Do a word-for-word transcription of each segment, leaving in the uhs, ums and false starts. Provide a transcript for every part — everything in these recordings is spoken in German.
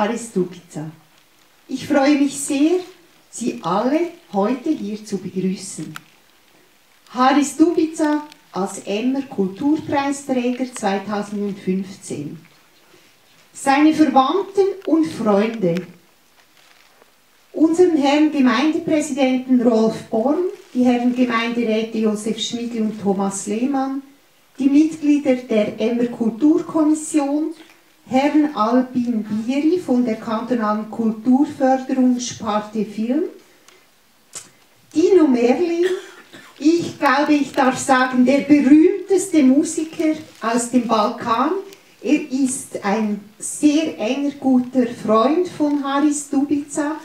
Haris Dubica. Ich freue mich sehr, Sie alle heute hier zu begrüßen. Haris Dubica als Emmer Kulturpreisträger zweitausendfünfzehn. Seine Verwandten und Freunde, unseren Herrn Gemeindepräsidenten Rolf Born, die Herren Gemeinderäte Josef Schmidl und Thomas Lehmann, die Mitglieder der Emmer Kulturkommission, Herrn Albin Bieri von der kantonalen Kulturförderung Sparte Film, Dino Merlin, ich glaube, ich darf sagen, der berühmteste Musiker aus dem Balkan. Er ist ein sehr enger, guter Freund von Haris Dubica.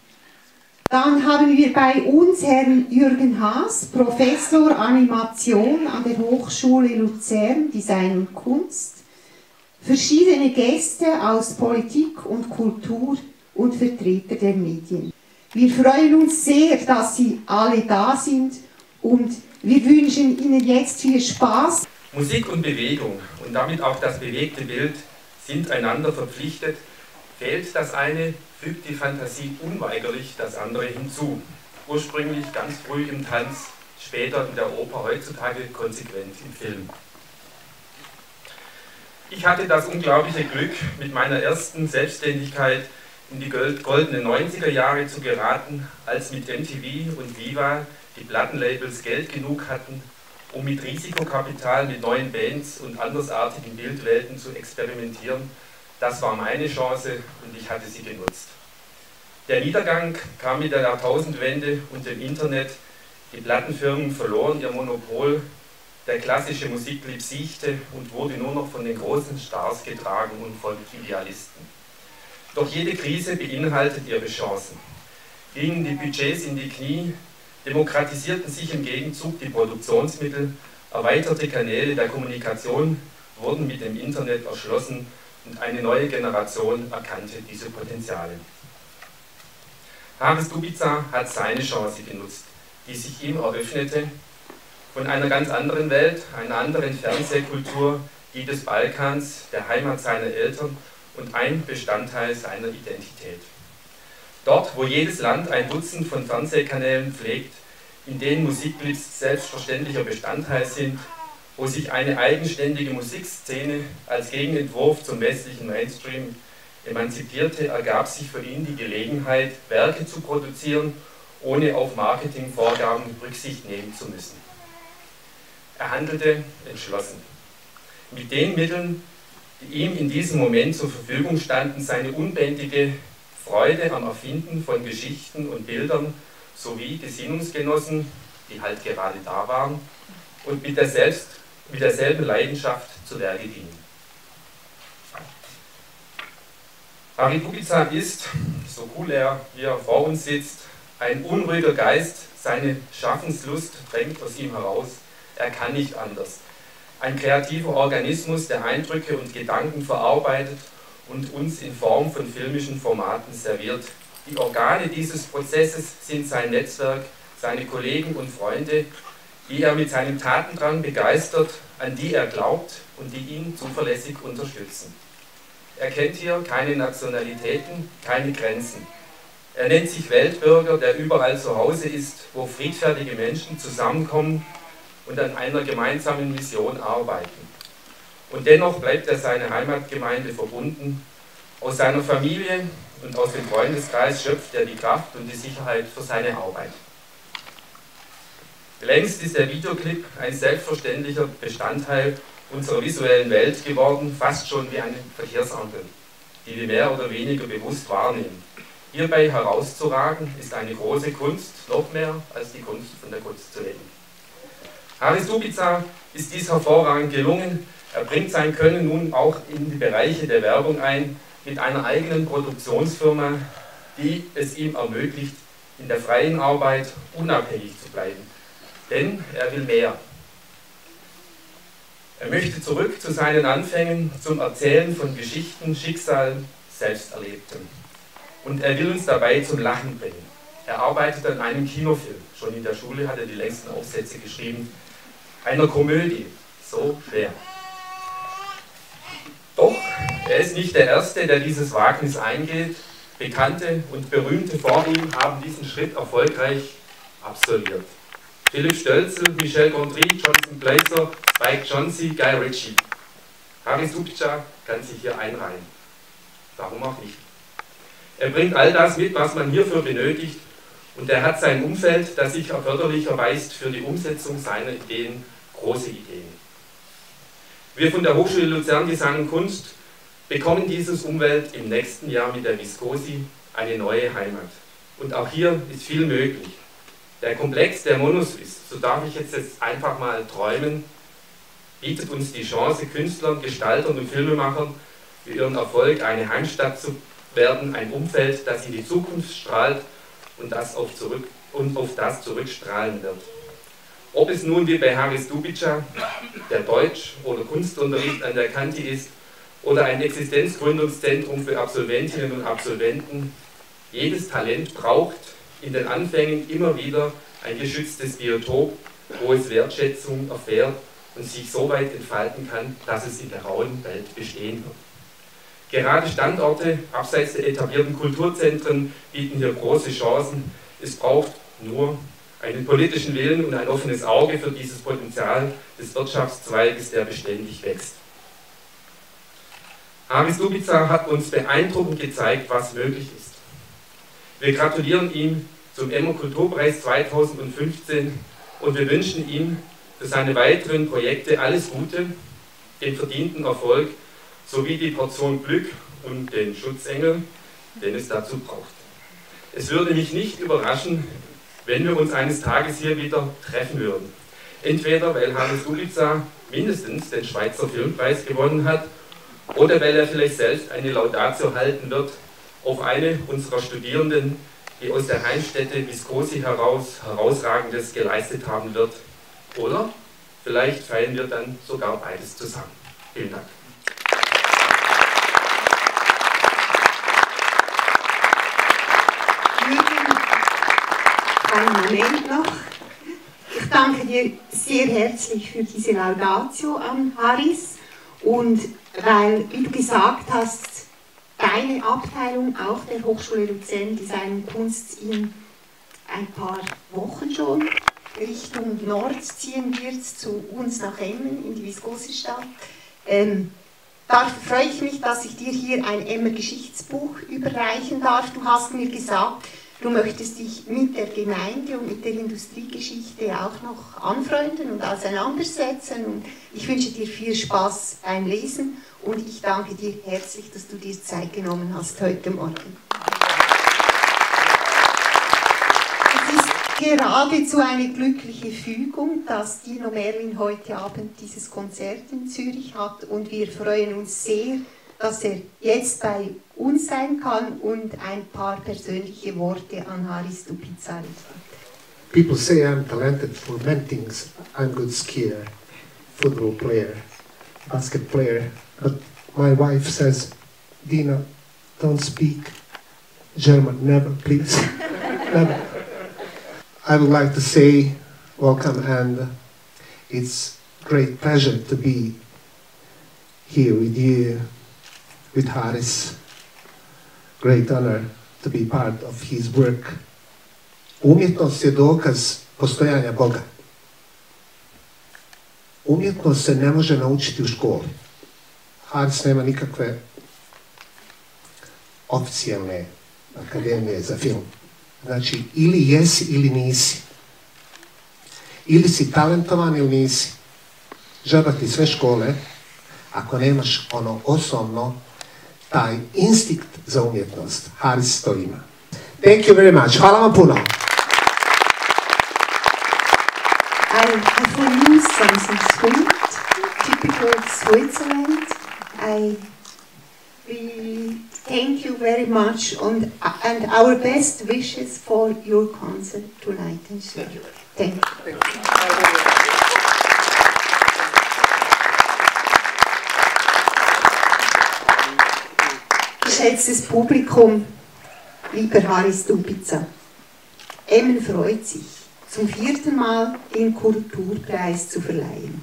Dann haben wir bei uns Herrn Jürgen Haas, Professor Animation an der Hochschule Luzern Design und Kunst, verschiedene Gäste aus Politik und Kultur und Vertreter der Medien. Wir freuen uns sehr, dass Sie alle da sind und wir wünschen Ihnen jetzt viel Spaß. Musik und Bewegung und damit auch das bewegte Bild sind einander verpflichtet. Fehlt das eine, fügt die Fantasie unweigerlich das andere hinzu. Ursprünglich ganz früh im Tanz, später in der Oper, heutzutage konsequent im Film. Ich hatte das unglaubliche Glück, mit meiner ersten Selbstständigkeit in die goldenen neunziger Jahre zu geraten, als mit M T V und Viva die Plattenlabels Geld genug hatten, um mit Risikokapital, mit neuen Bands und andersartigen Bildwelten zu experimentieren. Das war meine Chance und ich hatte sie genutzt. Der Niedergang kam mit der Jahrtausendwende und dem Internet. Die Plattenfirmen verloren ihr Monopol. Der klassische Musiklieb siechte und wurde nur noch von den großen Stars getragen und von Idealisten. Doch jede Krise beinhaltet ihre Chancen. Gingen die Budgets in die Knie, demokratisierten sich im Gegenzug die Produktionsmittel, erweiterte Kanäle der Kommunikation wurden mit dem Internet erschlossen und eine neue Generation erkannte diese Potenziale. Haris Dubica hat seine Chance genutzt, die sich ihm eröffnete, von einer ganz anderen Welt, einer anderen Fernsehkultur, die des Balkans, der Heimat seiner Eltern und ein Bestandteil seiner Identität. Dort, wo jedes Land ein Dutzend von Fernsehkanälen pflegt, in denen Musikclips selbstverständlicher Bestandteil sind, wo sich eine eigenständige Musikszene als Gegenentwurf zum westlichen Mainstream emanzipierte, ergab sich für ihn die Gelegenheit, Werke zu produzieren, ohne auf Marketingvorgaben Rücksicht nehmen zu müssen. Er handelte entschlossen. Mit den Mitteln, die ihm in diesem Moment zur Verfügung standen, seine unbändige Freude am Erfinden von Geschichten und Bildern sowie Gesinnungsgenossen, die halt gerade da waren, und mit, der selbst, mit derselben Leidenschaft zu Werke gingen. Haris Dubica ist, so cool er hier vor uns sitzt, ein unruhiger Geist, seine Schaffenslust drängt aus ihm heraus, er kann nicht anders. Ein kreativer Organismus, der Eindrücke und Gedanken verarbeitet und uns in Form von filmischen Formaten serviert. Die Organe dieses Prozesses sind sein Netzwerk, seine Kollegen und Freunde, die er mit seinem Tatendrang begeistert, an die er glaubt und die ihn zuverlässig unterstützen. Er kennt hier keine Nationalitäten, keine Grenzen. Er nennt sich Weltbürger, der überall zu Hause ist, wo friedfertige Menschen zusammenkommen und an einer gemeinsamen Mission arbeiten. Und dennoch bleibt er seiner Heimatgemeinde verbunden. Aus seiner Familie und aus dem Freundeskreis schöpft er die Kraft und die Sicherheit für seine Arbeit. Längst ist der Videoclip ein selbstverständlicher Bestandteil unserer visuellen Welt geworden, fast schon wie eine Verkehrsampel, die wir mehr oder weniger bewusst wahrnehmen. Hierbei herauszuragen ist eine große Kunst, noch mehr als die Kunst von der Kunst zu leben. Haris Dubica ist dies hervorragend gelungen. Er bringt sein Können nun auch in die Bereiche der Werbung ein, mit einer eigenen Produktionsfirma, die es ihm ermöglicht, in der freien Arbeit unabhängig zu bleiben. Denn er will mehr. Er möchte zurück zu seinen Anfängen, zum Erzählen von Geschichten, Schicksal, Selbsterlebtem. Und er will uns dabei zum Lachen bringen. Er arbeitet an einem Kinofilm. Schon in der Schule hat er die längsten Aufsätze geschrieben. Einer Komödie. So schwer. Doch Er ist nicht der Erste, der dieses Wagnis eingeht. Bekannte und Berühmte vor ihm haben diesen Schritt erfolgreich absolviert. Philipp Stölzl, Michel Gondry, Johnson Blazer, Mike Johnsy, Guy Ritchie. Haris Dubica kann sich hier einreihen. Warum auch nicht? Er bringt all das mit, was man hierfür benötigt, und er hat sein Umfeld, das sich erforderlich erweist für die Umsetzung seiner Ideen, große Ideen. Wir von der Hochschule Luzern Design und Kunst bekommen dieses Umfeld im nächsten Jahr mit der Viscosi eine neue Heimat. Und auch hier ist viel möglich. Der Komplex der Monoswiss, so darf ich jetzt, jetzt einfach mal träumen, bietet uns die Chance, Künstlern, Gestaltern und Filmemachern für ihren Erfolg eine Heimstatt zu werden, ein Umfeld, das in die Zukunft strahlt und das auf, zurück, und auf das zurückstrahlen wird. Ob es nun wie bei Haris Dubica, der Deutsch- oder Kunstunterricht an der Kante ist, oder ein Existenzgründungszentrum für Absolventinnen und Absolventen, jedes Talent braucht in den Anfängen immer wieder ein geschütztes Biotop, wo es Wertschätzung erfährt und sich so weit entfalten kann, dass es in der rauen Welt bestehen wird. Gerade Standorte abseits der etablierten Kulturzentren bieten hier große Chancen. Es braucht nur einen politischen Willen und ein offenes Auge für dieses Potenzial des Wirtschaftszweiges, der beständig wächst. Haris Dubica hat uns beeindruckend gezeigt, was möglich ist. Wir gratulieren ihm zum Emmer Kulturpreis zweitausendfünfzehn und wir wünschen ihm für seine weiteren Projekte alles Gute, den verdienten Erfolg sowie die Portion Glück und den Schutzengel, den es dazu braucht. Es würde mich nicht überraschen, wenn wir uns eines Tages hier wieder treffen würden. Entweder weil Haris Dubica mindestens den Schweizer Filmpreis gewonnen hat oder weil er vielleicht selbst eine Laudatio halten wird auf eine unserer Studierenden, die aus der Heimstätte Viscosi heraus Herausragendes geleistet haben wird. Oder vielleicht feiern wir dann sogar beides zusammen. Vielen Dank. Moment noch. Ich danke dir sehr herzlich für diese Laudatio an Haris, und weil, wie du gesagt hast, deine Abteilung auch der Hochschule Luzern Design und Kunst in ein paar Wochen schon Richtung Nord ziehen wird, zu uns nach Emmen in die Viscosi-Stadt. Ähm, da freue ich mich, dass ich dir hier ein Emmer Geschichtsbuch überreichen darf. Du hast mir gesagt, du möchtest dich mit der Gemeinde und mit der Industriegeschichte auch noch anfreunden und auseinandersetzen. Und ich wünsche dir viel Spaß beim Lesen und ich danke dir herzlich, dass du dir Zeit genommen hast heute Morgen. Es ist geradezu eine glückliche Fügung, dass Dino Merlin heute Abend dieses Konzert in Zürich hat, und wir freuen uns sehr, dass er jetzt bei uns sein kann und ein paar persönliche Worte an Haris Dubica richtet. People say I'm talented for many things. I'm good skier, football player, basket player. But my wife says, Dino, don't speak German, never, please. Never. I would like to say welcome, and it's great pleasure to be here with you. With Haris, great honor to be part of his work. Umjetnost je dokaz postojanja Boga. Umjetnost se ne može naučiti u školi. Haris nema nikakve oficijalne akademije za film. Znači, ili jesi ili nisi. Ili si talentovan ili nisi. Žaba ti sve škole, ako nemaš ono osnovno, taj instinkt za umjetnost. Haris to ima. Thank you very much. Hvala vam puno. I have used something sweet, typical Switzerland. I we thank you very much on, and our best wishes for your concert tonight. And thank you. Thank you. Thank you. Geschätztes Publikum, lieber Haris Dubica, Emmen freut sich, zum vierten Mal den Kulturpreis zu verleihen.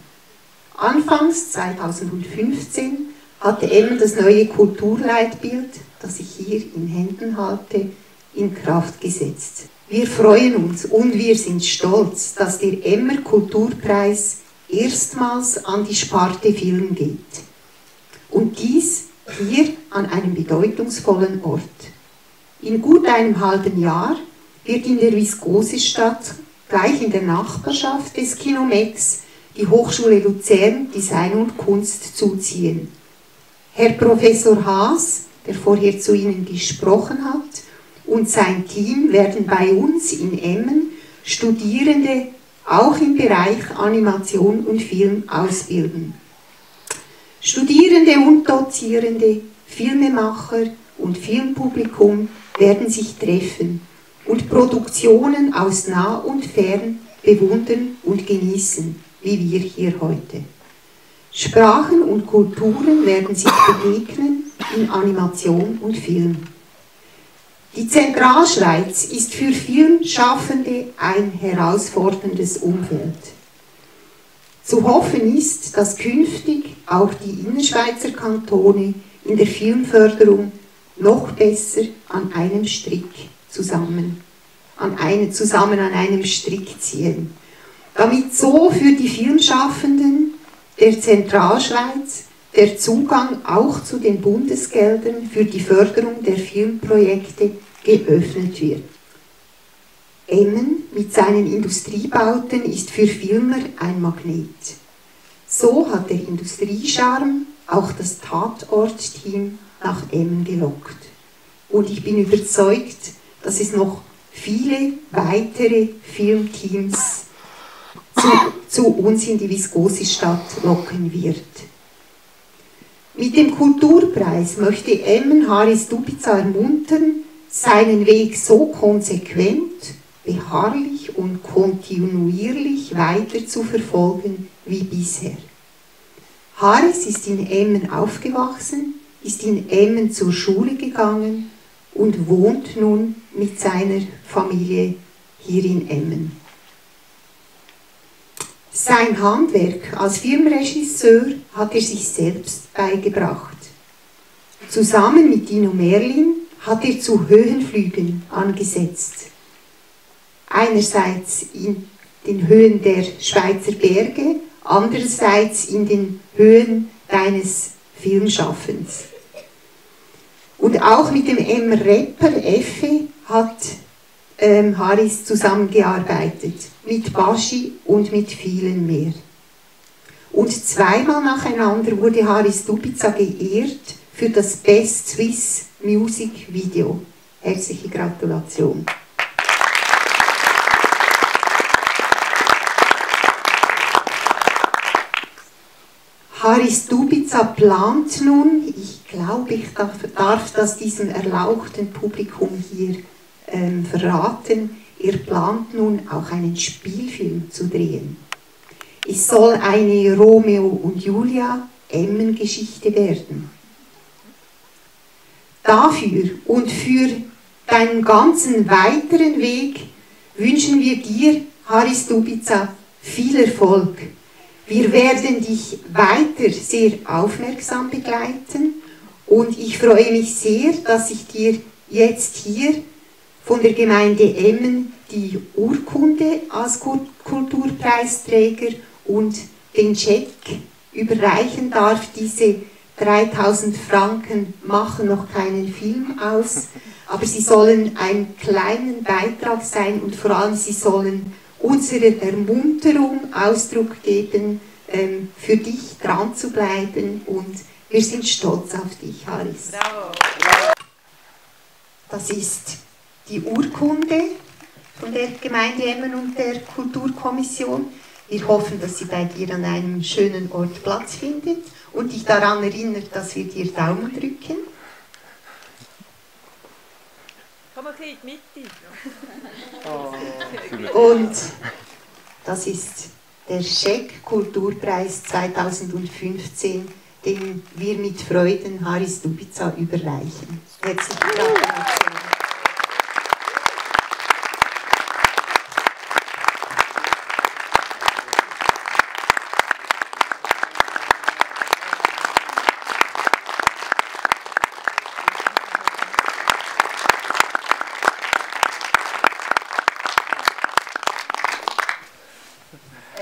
Anfangs zweitausendfünfzehn hat eben das neue Kulturleitbild, das ich hier in Händen halte, in Kraft gesetzt. Wir freuen uns und wir sind stolz, dass der Emmer Kulturpreis erstmals an die Sparte Film geht. Und dies hier an einem bedeutungsvollen Ort. In gut einem halben Jahr wird in der Viscosi-Stadt, gleich in der Nachbarschaft des Kinomex, die Hochschule Luzern Design und Kunst zuziehen. Herr Professor Haas, der vorher zu Ihnen gesprochen hat, und sein Team werden bei uns in Emmen Studierende auch im Bereich Animation und Film ausbilden. Studierende und Dozierende, Filmemacher und Filmpublikum werden sich treffen und Produktionen aus nah und fern bewundern und genießen, wie wir hier heute. Sprachen und Kulturen werden sich begegnen in Animation und Film. Die Zentralschweiz ist für Filmschaffende ein herausforderndes Umfeld. Zu hoffen ist, dass künftig auch die Innerschweizer Kantone in der Filmförderung noch besser an einem Strick zusammen, an einem, zusammen an einem Strick ziehen, damit so für die Filmschaffenden der Zentralschweiz der Zugang auch zu den Bundesgeldern für die Förderung der Filmprojekte geöffnet wird. Emmen mit seinen Industriebauten ist für Filmer ein Magnet. So hat der Industriescharme auch das Tatort-Team nach Emmen gelockt. Und ich bin überzeugt, dass es noch viele weitere Filmteams zu, zu uns in die Viscosi-Stadt locken wird. Mit dem Kulturpreis möchte Emmen Haris Dubica ermuntern, seinen Weg so konsequent, beharrlich und kontinuierlich weiter zu verfolgen wie bisher. Haris ist in Emmen aufgewachsen, ist in Emmen zur Schule gegangen und wohnt nun mit seiner Familie hier in Emmen. Sein Handwerk als Filmregisseur hat er sich selbst beigebracht. Zusammen mit Dino Merlin hat er zu Höhenflügen angesetzt. Einerseits in den Höhen der Schweizer Berge, andererseits in den Höhen deines Filmschaffens. Und auch mit dem Emmer Rapper Effe hat ähm, Haris zusammengearbeitet, mit Baschi und mit vielen mehr. Und zweimal nacheinander wurde Haris Dubica geehrt für das Best Swiss Music Video. Herzliche Gratulation. Haris Dubica plant nun, ich glaube, ich darf, darf das diesem erlauchten Publikum hier ähm, verraten, er plant nun auch einen Spielfilm zu drehen. Es soll eine Romeo und Julia Emmen-Geschichte werden. Dafür und für deinen ganzen weiteren Weg wünschen wir dir, Haris Dubica, viel Erfolg. Wir werden dich weiter sehr aufmerksam begleiten und ich freue mich sehr, dass ich dir jetzt hier von der Gemeinde Emmen die Urkunde als Kulturpreisträger und den Scheck überreichen darf. Diese dreitausend Franken machen noch keinen Film aus, aber sie sollen einen kleinen Beitrag sein und vor allem sie sollen unsere Ermunterung Ausdruck geben, ähm, für dich dran zu bleiben und wir sind stolz auf dich, Haris. Bravo. Das ist die Urkunde von der Gemeinde Emmen und der Kulturkommission. Wir hoffen, dass sie bei dir an einem schönen Ort Platz findet und dich daran erinnert, dass wir dir Daumen drücken. Und das ist der Scheck Kulturpreis zweitausendfünfzehn, den wir mit Freuden Haris Dubica überreichen. Herzlichen Dank.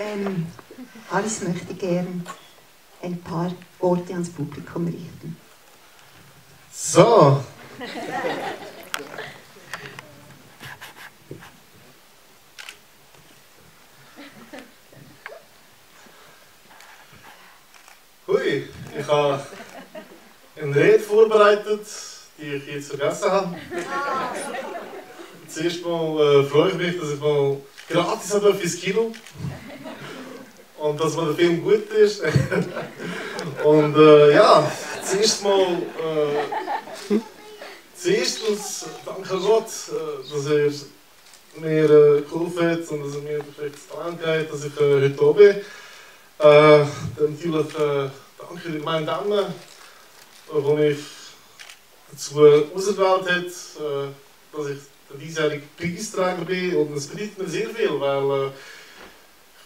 Ähm, Haris möchte gern ein paar Worte ans Publikum richten. So. Hui, ich habe eine Rede vorbereitet, die ich jetzt vergessen habe. Zuerst mal äh, freue ich mich, dass ich mal gratis ins Kino und dass mir der Film gut ist. Und äh, ja, zuerst mal, äh, zuerstens danke Gott, dass er mir äh, geholfen hat und dass er mir vielleicht angeht, dass ich äh, heute da bin. Äh, dann natürlich äh, danke der Gemeinde Emmen, wo mich dazu ausgewählt hat, äh, dass ich der diesjährige Preisträger bin. Und das bedeutet mir sehr viel, weil äh,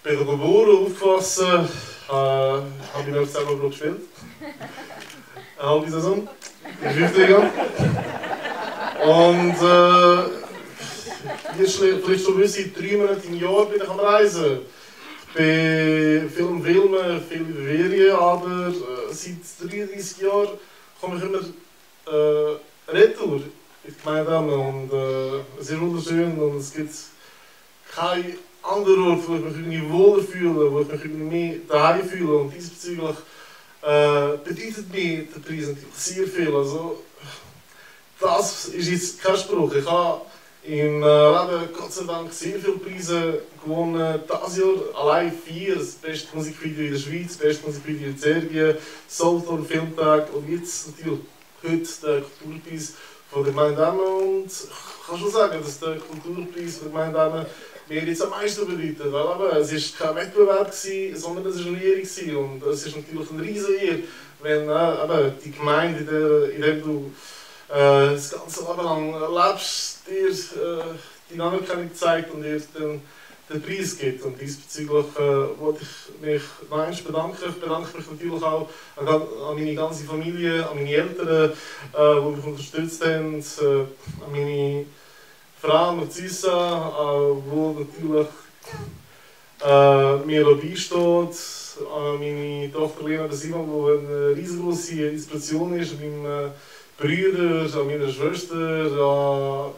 ich bin geboren, aufgewachsen, äh, habe ich auch selber noch gespielt. Eine halbe Saison, in der fünften Liga. Und äh, wie vielleicht schon wissen, drei Monate im Jahr bin ich am Reisen. Ich bin viel im Filmen, viel in der Ferien, aber äh, seit dreiunddreißig Jahren komme ich immer äh, retour in die Gemeinde Emmen. Und äh, es ist wunderschön und es gibt keine anderen Orte, wo ich mich irgendwie wohler fühle, wo ich mich irgendwie mehr daheim fühle. Und diesbezüglich äh, bedeutet mir der Preis natürlich sehr viel. Also, das ist jetzt kein Spruch. Ich habe im Leben Gott sei Dank sehr viele Preise gewonnen. Dieses Jahr allein vier. Das beste Musikvideo in der Schweiz, das beste Musikvideo in Serbien, Solothurn Filmtag und jetzt natürlich heute der Kulturpreis von der Gemeinde Emmen. Und ich kann schon sagen, dass der Kulturpreis von der Gemeinde Emmen mir jetzt am meisten bedeutet, weil aber es war kein Wettbewerb, sondern es war eine Ehre. Und es ist natürlich eine riesige Ehre, wenn äh, die Gemeinde, in der, in der du äh, das ganze Leben lang lebst, dir äh, die Anerkennung zeigt und dir den, den Preis gibt. Und diesbezüglich äh, wollte ich mich noch einmal bedanken. Ich bedanke mich natürlich auch an, an meine ganze Familie, an meine Eltern, äh, die mich unterstützt haben, äh, an meine Frau Narcisa, die natürlich äh, mir auch beisteht, an meine Tochter Lena Sima, die eine riesengroße Inspiration ist, an meinen Brüder, an meiner Schwester, an,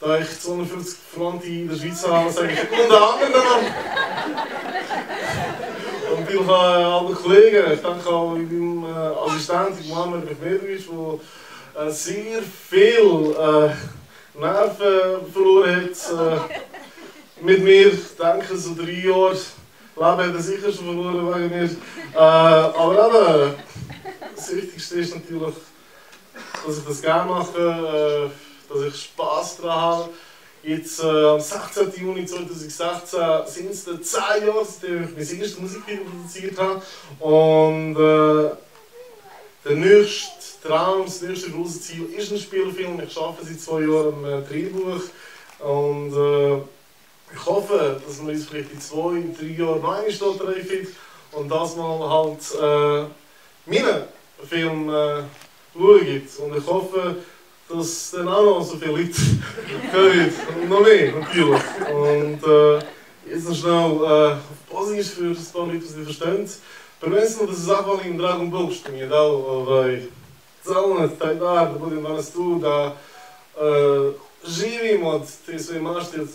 da ich zweihundertfünfzig Franken in der Schweiz habe, sage ich und anderen. Und natürlich an alle Kollegen, ich danke auch meinem Assistenten, die Mama Mechmedowitsch, die sehr viel äh, Nerven verloren hat. Äh, mit mir, denke so drei Jahre, Leben hat er sicher schon verloren wegen mir. Äh, aber eben, das Wichtigste ist natürlich, dass ich das gerne mache, äh, dass ich Spass daran habe. Jetzt äh, am sechzehnten Juni zweitausendsechzehn sind es dann zehn Jahre, seitdem ich mein erstes Musikvideo produziert habe. Und äh, der nächste Traum, das nächste große Ziel ist ein Spielfilm. Ich arbeite seit zwei Jahren am Drehbuch und äh, ich hoffe, dass wir uns vielleicht in zwei, in drei Jahren noch einmal dort treffen und dass man halt äh, meinen Film äh, schaut. Und ich hoffe, dass dann auch noch so viele Leute hören und noch mehr natürlich. Und äh, jetzt noch schnell äh, auf Bosnisch für ein paar Leute, die verstehen. Prvenstveno da se zahvalim dragom Bogu što mi je dao ovaj, zalonac, taj dar da budem danas tu, da uh, živim od te svoje mašte, uh,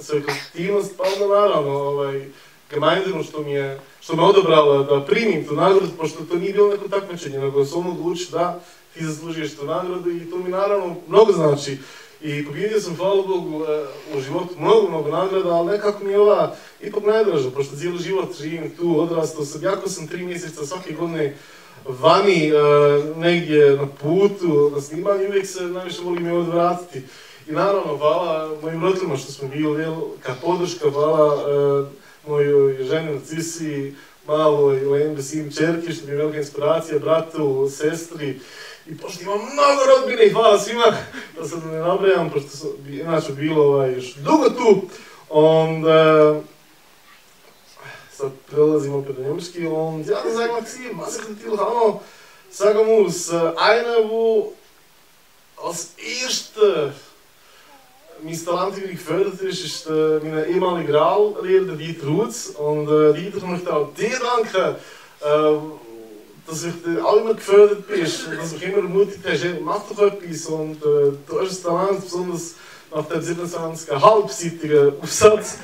svoje kreativnost, pa onda naravno ovaj, Gemeinderu što mi je, što me odobrala da primim tu nagradu, pošto to nije bilo neko takmičenje, nego se on odluči da ti zaslužiš tu nagradu i to mi naravno mnogo znači. I pobjedio sam, hvala Bogu, u životu mnogo, mnogo nagrada, ali nekako mi je ova ipak najdraža, pošto cijeli život živim tu, odrastao sam, jako sam tri mjeseca svake godine vani, negdje na putu, na snimanju, uvijek se najviše volim je odvratiti. I naravno, hvala mojim roditeljima što smo bili, ka podrška, hvala mojoj ženi Narcisi, maloj Leni Simi čerki, što mi je velika inspiracija, bratu, sestri. I pošto imam mnogo rodbine i hvala svima, da sad ne nabrajam, pošto bi inače bilo ovaj, još dugo tu. Onda, sad prelazim opet na njemački. Und ja, da sagen wir sie, was ich natürlich auch sagen muss, einer, wo als erste mein Talent gefördert ist, ist äh, mein ehemaliger Reallehrer Dieter Rutz. Und äh, Dieter, ich möchte auch dir danken, äh, dass ich auch immer gefördert bist, dass du mich immer ermutigt hast, hey, mach doch etwas. Und äh, du hast ein Talent, besonders nach dem siebenundzwanzig halbseitigen Aufsatz,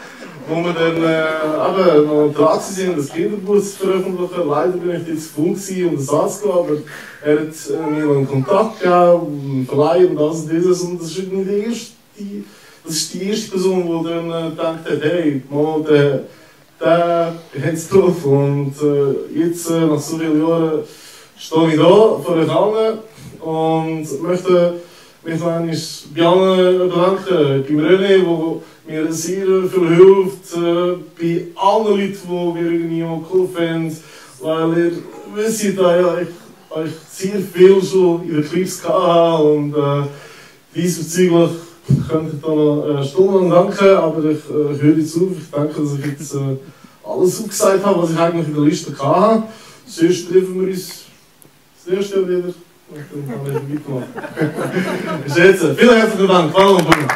wo wir dann äh, eben noch dran sind, das Kinderbuch zu veröffentlichen. Leider bin ich jetzt zu faul, um das anzugehen, aber er hat äh, mir einen Kontakt gegeben, einen Verleih und das und dieses. Und das ist nicht die erste, die, das ist die erste Person, die dann äh, gedacht hat, hey, mal, der, der hat es drauf. Und äh, jetzt, äh, nach so vielen Jahren, stehe ich da vor euch allen und möchte mich noch bei allen bedanken, beim René, der mir sehr viel hilft, äh, bei allen Leuten, die mir irgendwie auch cool finden, weil ihr wisst, ich habe euch sehr viel schon in den Clips gehabt und äh, diesbezüglich könnte ich da noch äh, stundenlang danken, aber ich äh, höre jetzt auf, ich denke, dass ich jetzt äh, alles aufgesagt habe, was ich eigentlich in der Liste hatte. Sonst treffen wir uns sehr schnell wieder. Und dann habe ich mitgemacht. Schätze, vielen herzlichen Dank. Hallo und willkommen.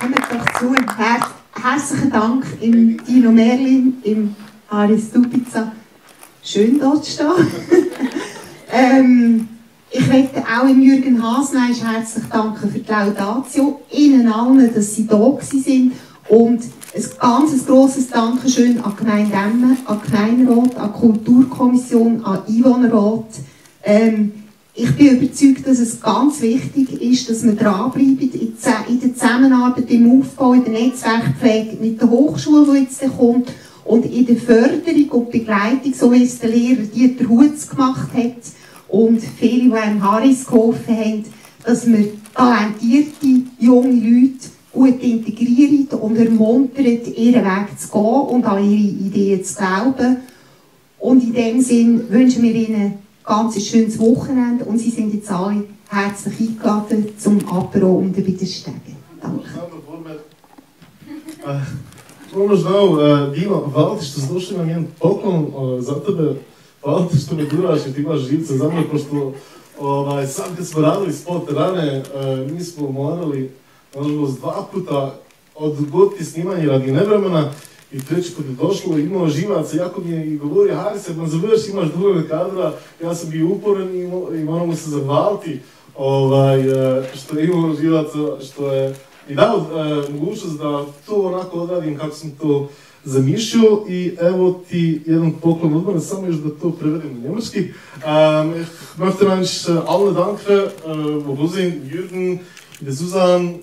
Kommt doch zu und her herzlichen Dank im Dino Merlin, im Haris Dubica. Schön dort zu stehen. ähm, Ich möchte auch im Jürgen Haas herzlich danken für die Laudatio, Ihnen allen, dass Sie da waren. Und ein ganz grosses Dankeschön an Gemeinde Emmen, an Gemeinderat, an Kulturkommission, an Einwohnerrat. Ähm, ich bin überzeugt, dass es ganz wichtig ist, dass wir dranbleiben in der Zusammenarbeit, im Aufbau, in der Netzwerkpflege mit der Hochschule, die jetzt kommt, und in der Förderung und Begleitung, so wie es der Lehrer Dieter Hutz gemacht hat. Und viele, die einem Haris geholfen haben, dass wir talentierte junge Leute gut integrieren und ermuntern, ihren Weg zu gehen und an ihre Ideen zu glauben. Und in diesem Sinn wünschen wir Ihnen ein ganz schönes Wochenende und Sie sind jetzt alle herzlich eingeladen zum Apero und bei den Stegen. Danke. Nur noch schnell, Viva, was ist das lustig, wenn wir einen Pokémon sagen? Hvala što me duraš i ti imaš živce za mene, pošto ovaj, sam kad smo radili spot rane, e, mi smo morali, nažalost, dva puta odgoditi snimanje radi nevremena i treći put je došlo, imao živaca, jako mi je i govorio, Haris, ako završi imaš dovoljno kadra, ja sam bio uporan i, mo i moramo se zahvaliti ovaj, e, što je imao živaca, što je i dao e, mogućnost da to onako odradim kako sam to zamišljao i evo ti jedan poklon od mene, samo još da to prevedim na njemački. Möchte manch alle danke, wo Rosin, Jürgen, der Susan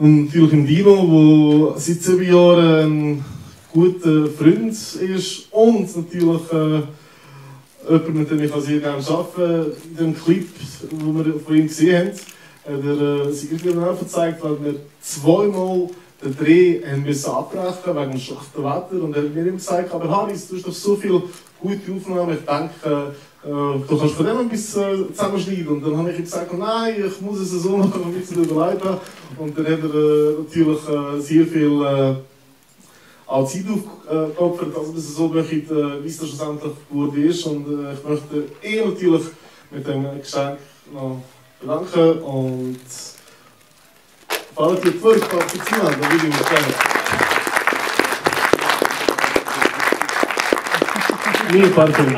und natürlich im Dino, wo seit sieben Jahren ein guter Freund ist und natürlich äh, jemand, mit dem ich auch sehr gerne arbeite. In dem Clip, den wir von ihm gesehen haben, der äh, sich irgendwie auch gezeigt, weil wir zweimal den Dreh haben müssen abbrechen wegen dem schlechten Wetter und er hat mir immer gesagt, aber Haris, du hast doch so viele gute Aufnahmen, ich denke, äh, du kannst von dem ein bisschen zusammenschneiden. Und dann habe ich ihm gesagt, nein, ich muss es so machen, damit ich es überlebt habe. Und dann hat er äh, natürlich äh, sehr viel äh, auch Zeit aufgeopfert, dass man es so möchte, äh, wie es schlussendlich geworden ist. Und äh, ich möchte eh natürlich mit dem Geschenk noch bedanken. Und Hvala ti je tvrd, hvala ti cima, da vidimo tebe. Nije parkovi.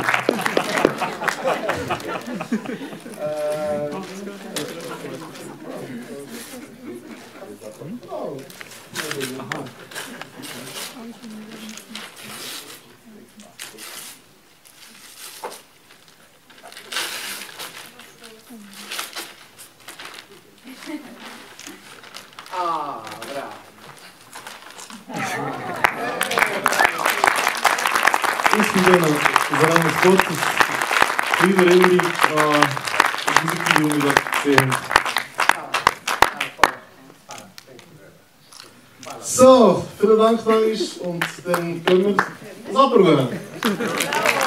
So, vielen Dank euch und dann können wir uns abrufen.